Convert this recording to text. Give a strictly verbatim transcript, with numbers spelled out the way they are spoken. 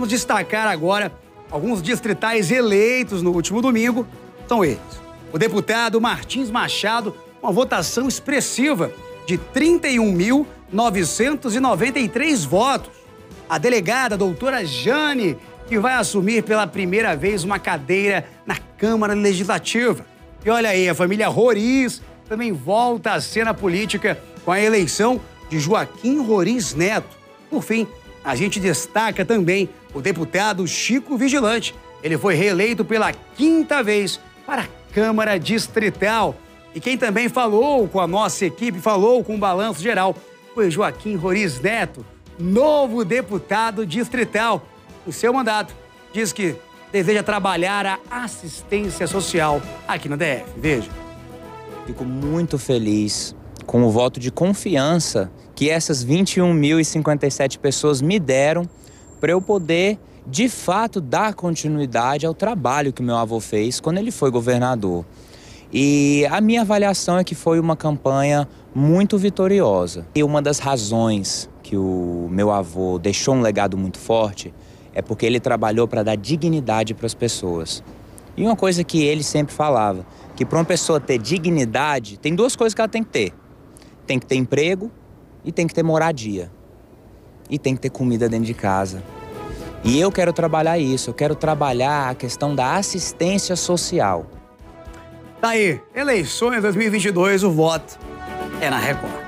Vamos destacar agora alguns distritais eleitos no último domingo. São eles: o deputado Martins Machado, uma votação expressiva de trinta e um mil novecentos e noventa e três votos. A delegada doutora Jane, que vai assumir pela primeira vez uma cadeira na Câmara Legislativa. E olha aí, a família Roriz também volta à cena política com a eleição de Joaquim Roriz Neto. Por fim, a gente destaca também o deputado Chico Vigilante. Ele foi reeleito pela quinta vez para a Câmara Distrital. E quem também falou com a nossa equipe, falou com o Balanço Geral, foi Joaquim Roriz Neto, novo deputado distrital. O seu mandato diz que deseja trabalhar a assistência social aqui na D F. Veja. Fico muito feliz com o voto de confiança que essas vinte e um mil e cinquenta e sete pessoas me deram para eu poder, de fato, dar continuidade ao trabalho que meu avô fez quando ele foi governador. E a minha avaliação é que foi uma campanha muito vitoriosa. E uma das razões que o meu avô deixou um legado muito forte é porque ele trabalhou para dar dignidade para as pessoas. E uma coisa que ele sempre falava, que para uma pessoa ter dignidade, tem duas coisas que ela tem que ter. Tem que ter emprego e tem que ter moradia. E tem que ter comida dentro de casa. E eu quero trabalhar isso, eu quero trabalhar a questão da assistência social. Tá aí, eleições dois mil e vinte e dois, o voto é na Record.